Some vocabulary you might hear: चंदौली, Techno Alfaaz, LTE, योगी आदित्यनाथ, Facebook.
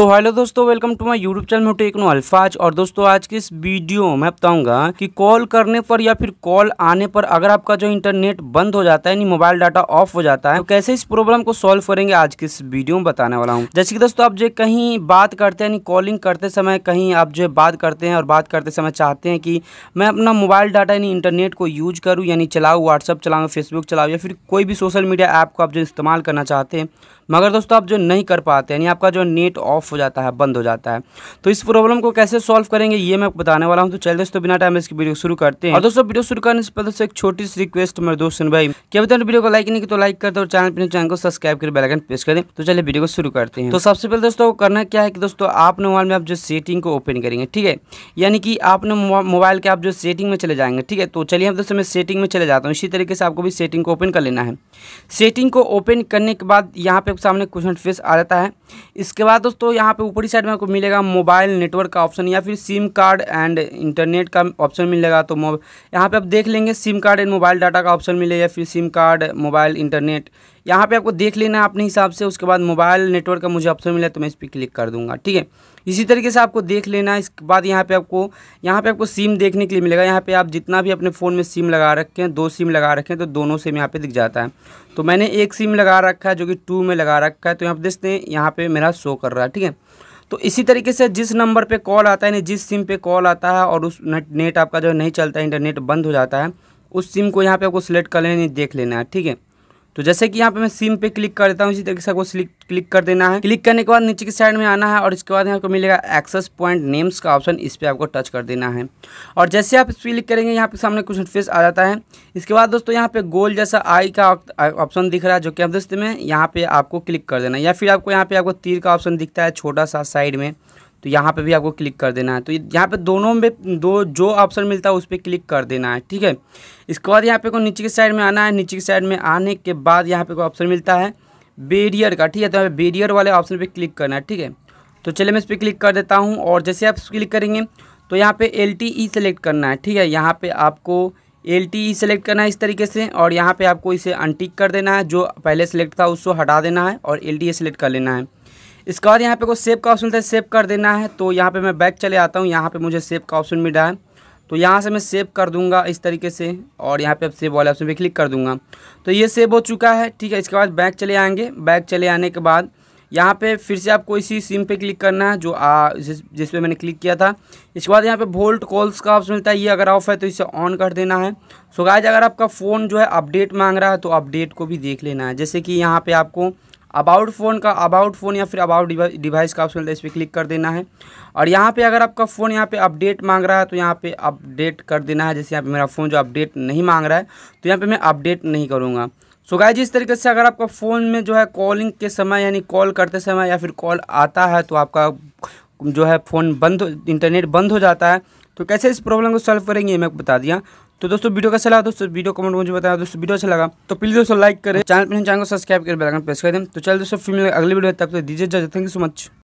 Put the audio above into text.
तो हेलो दोस्तों, welcome to my YouTube channel techno Alfaz. और दोस्तों आज की इस वीडियो में बताऊंगा कि कॉल करने पर या फिर कॉल आने पर अगर आपका जो इंटरनेट बंद हो जाता है यानी मोबाइल डाटा ऑफ हो जाता है तो कैसे इस प्रॉब्लम को सॉल्व करेंगे, आज की इस वीडियो में बताने वाला हूँ। जैसे कि दोस्तों आप जो कहीं बात करते हैं यानी कॉलिंग करते समय कहीं आप जो बात करते हैं और बात करते समय चाहते हैं कि मैं अपना मोबाइल डाटा यानी इंटरनेट को यूज करूँ यानी चलाऊँ, व्हाट्सअप चलाऊँ, फेसबुक चलाऊँ या फिर कोई भी सोशल मीडिया ऐप को आप जो इस्तेमाल करना चाहते हैं मगर दोस्तों आप जो नहीं कर पाते यानी आपका जो नेट ऑफ हो जाता है, बंद हो जाता है। तो इस प्रॉब्लम को कैसे सॉल्व करेंगे ये मैं बताने वाला हूं। तो चलिए दोस्तों बिना टाइम इसकी वीडियो शुरू करते हैं। और दोस्तों वीडियो शुरू करने से पहले एक छोटी सी रिक्वेस्ट मेरे दोस्त भाई, क्या बताते वीडियो को लाइक नहीं की तो लाइक कर दो और चैनल को सब्सक्राइब कर बेल आइकन प्रेस करें। तो चलिए वीडियो को शुरू करते हैं। तो सबसे पहले दोस्तों करना क्या है कि दोस्तों आपने मोबाइल में आप जो सेटिंग को ओपन करेंगे, ठीक है, यानी कि आपने मोबाइल के आप जो सेटिंग में चले जाएंगे, ठीक है। तो चलिए हम दोस्तों मैं सेटिंग में चले जाता हूँ। इसी तरीके से आपको भी सेटिंग को ओपन कर लेना है। सेटिंग को ओपन करने के बाद यहाँ पे सामने क्वेश्चन फेस आ जाता है। इसके बाद दोस्तों यहाँ पे ऊपरी साइड में आपको मिलेगा मोबाइल नेटवर्क का ऑप्शन या फिर सिम कार्ड एंड इंटरनेट का ऑप्शन मिलेगा। तो यहाँ पे आप देख लेंगे SIM card and mobile data का ऑप्शन मिलेगा या फिर सिम कार्ड मोबाइल इंटरनेट, यहाँ पे आपको देख लेना है अपने हिसाब से। उसके बाद मोबाइल नेटवर्क का मुझे ऑप्शन मिला तो मैं इस पर क्लिक कर दूंगा, ठीक है। इसी तरीके से आपको देख लेना है। इसके बाद यहाँ पे आपको सिम देखने के लिए मिलेगा। यहाँ पे आप जितना भी अपने फ़ोन में सिम लगा रखे हैं, 2 सिम लगा रखे हैं तो दोनों सिम यहाँ पे दिख जाता है। तो मैंने 1 सिम लगा रखा है जो कि 2 में लगा रखा है, तो यहाँ पर देखते हैं यहाँ पर मेरा शो कर रहा है, ठीक है। तो इसी तरीके से जिस नंबर पर कॉल आता है यानी जिस सिम पर कॉल आता है और उस नेट आपका जो नहीं चलता है, इंटरनेट बंद हो जाता है, उस सिम को यहाँ पर आपको सिलेक्ट कर लेना, देख लेना है, ठीक है। तो जैसे कि यहाँ पे मैं सिम पे क्लिक कर देता हूँ। इसी तरीके से आपको क्लिक कर देना है। क्लिक करने के बाद नीचे की साइड में आना है और इसके बाद यहाँ को मिलेगा एक्सेस पॉइंट नेम्स का ऑप्शन, इस पर आपको टच कर देना है। और जैसे आप इस पर क्लिक करेंगे यहाँ पे सामने कुछ इंटरफेस आ जाता है। इसके बाद दोस्तों यहाँ पे गोल जैसा आई का ऑप्शन दिख रहा है जो कि आप दोस्तों में यहाँ पर आपको क्लिक कर देना है। या फिर आपको यहाँ पर आपको तीर का ऑप्शन दिखता है छोटा सा साइड में, तो यहाँ पे भी आपको क्लिक कर देना है। तो यहाँ पे दोनों में दो जो ऑप्शन मिलता है उस पर क्लिक कर देना है, ठीक है। इसके बाद यहाँ पे को नीचे की साइड में आना है। नीचे की साइड में आने के बाद यहाँ पे को ऑप्शन मिलता है बैरियर का, ठीक है। तो यहाँ पे बैरियर वाले ऑप्शन पे क्लिक करना है, ठीक है। तो चलिए मैं इस पर क्लिक कर देता हूँ। और जैसे आप क्लिक करेंगे तो यहाँ पर LTE सेलेक्ट करना है, ठीक है। यहाँ पर आपको LTE सेलेक्ट करना है इस तरीके से। और यहाँ पर आपको इसे अनटिक कर देना है, जो पहले सेलेक्ट था उसको हटा देना है और LTE सेलेक्ट कर लेना है। इसके बाद यहाँ पे को सेव का ऑप्शन मिलता है, सेव कर देना है। तो यहाँ पे मैं बैक चले आता हूँ। यहाँ पे मुझे सेव का ऑप्शन मिला है तो यहाँ से मैं सेव कर दूंगा इस तरीके से। और यहाँ पे अब सेव वाले ऑप्शन पे क्लिक कर दूंगा तो ये सेव हो चुका है, ठीक है। इसके बाद बैक चले आएंगे। बैक चले आने के बाद यहाँ पे फिर से आपको इसी सिम पे क्लिक करना है जो जिस पे मैंने क्लिक किया था। इसके बाद यहाँ पे वोल्ट कॉल्स का ऑप्शन मिलता है, ये अगर ऑफ है तो इसे ऑन कर देना है। सो गाइस अगर आपका फ़ोन जो है अपडेट मांग रहा है तो अपडेट को भी देख लेना है। जैसे कि यहाँ पर आपको अबाउट फ़ोन का अबाउट फ़ोन या फिर अबाउट डिवाइस का ऑप्शन है, इस पर क्लिक कर देना है। और यहाँ पे अगर आपका फ़ोन यहाँ पे अपडेट मांग रहा है तो यहाँ पे अपडेट कर देना है। जैसे यहाँ पे मेरा फ़ोन जो अपडेट नहीं मांग रहा है तो यहाँ पे मैं अपडेट नहीं करूँगा। सो गाइस इस तरीके से अगर आपका फ़ोन में जो है कॉलिंग के समय यानी कॉल करते समय या फिर कॉल आता है तो आपका जो है फ़ोन इंटरनेट बंद हो जाता है। तो कैसे इस प्रॉब्लम को सॉल्व करेंगे मैं बता दिया। तो दोस्तों वीडियो कैसा लगा, दोस्तों वीडियो कमेंट में मुझे बताया। दोस्तों वीडियो अच्छा लगा तो प्लीज़ दोस्तों लाइक करें, चैनल को सब्सक्राइब करें, बेल आइकन प्रेस करें। तो चलिए दोस्तों फिर मिलेंगे अगली वीडियो, तब तक दीजिए इजाजत। Thank you so much.